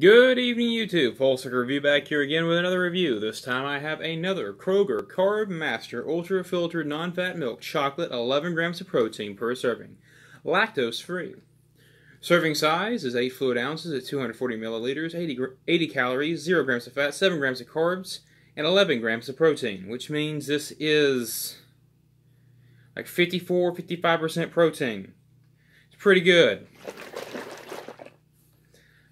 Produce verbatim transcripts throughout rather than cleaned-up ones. Good evening, YouTube. Full Circle Review back here again with another review. This time I have another Kroger Carbmaster Ultra Filtered Non-Fat Milk Chocolate, eleven grams of protein per serving, lactose-free. Serving size is eight fluid ounces at two hundred forty milliliters, eighty, eighty calories, zero grams of fat, seven grams of carbs, and eleven grams of protein, which means this is like fifty-four, fifty-five percent protein. It's pretty good.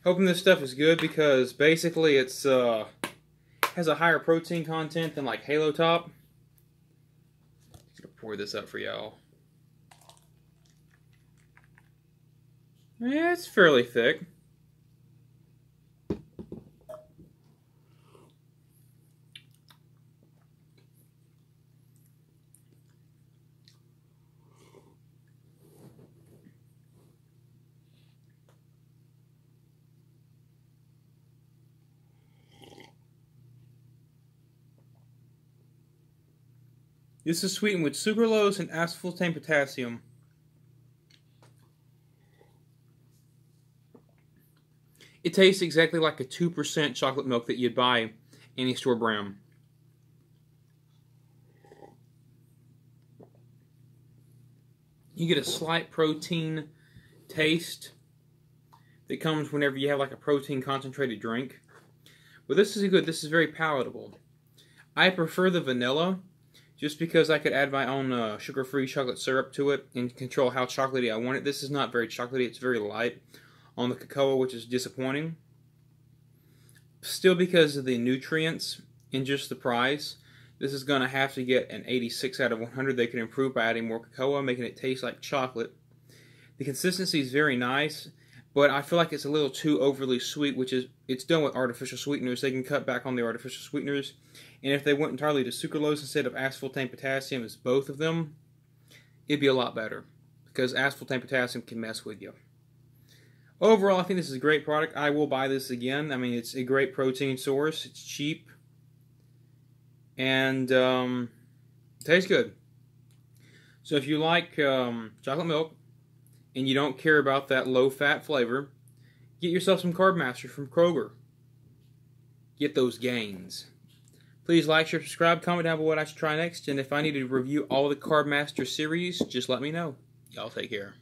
Hoping this stuff is good because basically it's uh, has a higher protein content than like Halo Top. I'm gonna pour this up for y'all. Yeah, it's fairly thick. This is sweetened with sucralose and aspartame potassium. It tastes exactly like a two percent chocolate milk that you'd buy any store brand. You get a slight protein taste that comes whenever you have like a protein concentrated drink. But this is good. This is very palatable. I prefer the vanilla, just because I could add my own uh, sugar-free chocolate syrup to it and control how chocolatey I want it. This is not very chocolatey. It's very light on the cocoa, which is disappointing. Still, because of the nutrients and just the price, this is going to have to get an eighty-six out of one hundred. They can improve by adding more cocoa, making it taste like chocolate. The consistency is very nice, but I feel like it's a little too overly sweet, which is, it's done with artificial sweeteners. They can cut back on the artificial sweeteners. And if they went entirely to sucralose instead of aspartame potassium as both of them, it'd be a lot better, because aspartame potassium can mess with you. Overall, I think this is a great product. I will buy this again. I mean, it's a great protein source. It's cheap. And um, tastes good. So if you like um, chocolate milk, and you don't care about that low-fat flavor, get yourself some Carbmaster from Kroger. Get those gains. Please like, share, subscribe, comment down below what I should try next, and if I need to review all the Carbmaster series, just let me know. Y'all take care.